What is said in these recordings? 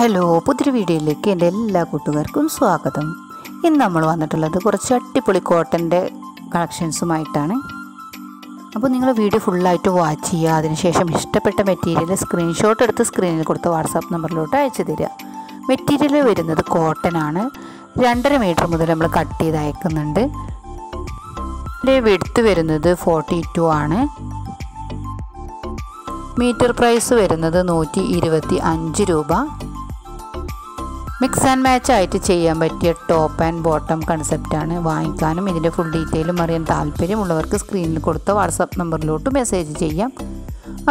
Hello, പുതിയൊരു വീഡിയോയിലേക്ക് എൻ്റെ എല്ലാ കൂട്ടുകാർക്കും സ്വാഗതം. ഇന്ന് നമ്മൾ വന്നിട്ടുള്ളത് കുറച്ച് അടിപൊളി കോട്ടൻ്റെ കളക്ഷൻസുമായിട്ടാണ്. അപ്പോൾ നിങ്ങൾ വീഡിയോ ഫുള്ളായിട്ട് വാച്ച് ചെയ്യുക. അതിനുശേഷം ഇഷ്ടപ്പെട്ട മെറ്റീരിയൽ സ്ക്രീൻഷോട്ട് എടുത്ത് സ്ക്രീനിൽ കൊടുത്ത വാട്സാപ്പ് നമ്പറിലോട്ട് അയച്ചു തരിക. മെറ്റീരിയൽ വരുന്നത് കോട്ടനാണ്. 2.5 മീറ്റർ മുതൽ നമ്മൾ കട്ട് ചെയ്ത് അയക്കുന്നുണ്ട്. ഇതിൻ്റെ വിഡ്ത്ത് വരുന്നത് 42 ആണ്. മീറ്റർ പ്രൈസ് വരുന്നത് 125 രൂപ. മിക്സ് ആൻഡ് മാച്ച് ആയിട്ട് ചെയ്യാൻ പറ്റിയ ടോപ്പ് ആൻഡ് ബോട്ടം കൺസെപ്റ്റാണ്. വാങ്ങിക്കാനും ഇതിൻ്റെ ഫുൾ ഡീറ്റെയിലും അറിയാൻ താല്പര്യമുള്ളവർക്ക് സ്ക്രീനിൽ കൊടുത്ത വാട്സാപ്പ് നമ്പറിലോട്ട് മെസ്സേജ് ചെയ്യാം.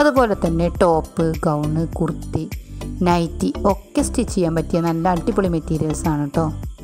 അതുപോലെ തന്നെ ടോപ്പ്, ഗൗണ്, കുർത്തി, നൈറ്റി ഒക്കെ സ്റ്റിച്ച് ചെയ്യാൻ പറ്റിയ നല്ല അടിപൊളി മെറ്റീരിയൽസാണ് കേട്ടോ.